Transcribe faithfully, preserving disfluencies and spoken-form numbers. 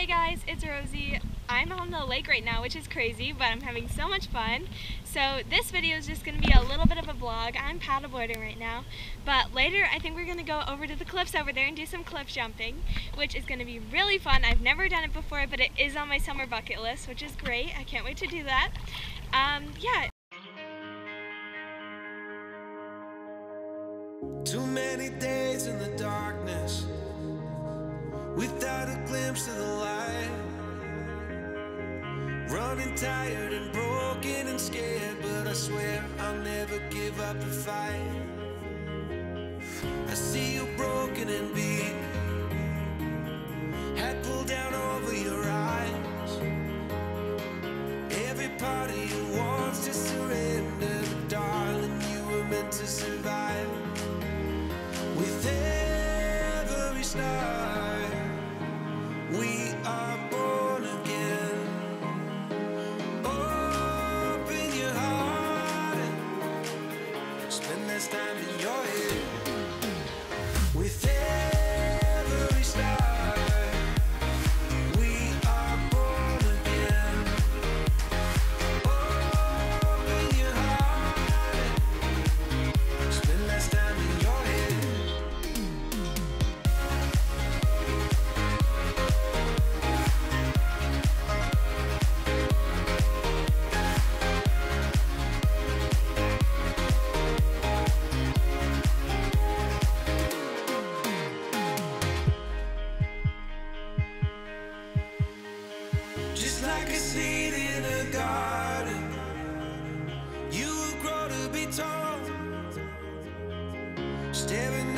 Hey guys, it's Rosie. I'm on the lake right now, which is crazy, but I'm having so much fun. So this video is just going to be a little bit of a vlog. I'm paddleboarding right now, but later I think we're going to go over to the cliffs over there and do some cliff jumping, which is going to be really fun. I've never done it before, but it is on my summer bucket list, which is great. I can't wait to do that. Um, yeah. Too many days in the darkness, without a glimpse of the light, running tired and broken and scared, but I swear I'll never give up the fight. I see you broken and beat, hat pulled down over your eyes. Every part of you wants to surrender, but darling, you were meant to survive. With every star we are born again. Open your heart, spend this time in your head. With every star we are born again. Open your heart, spend this time in your head. Staring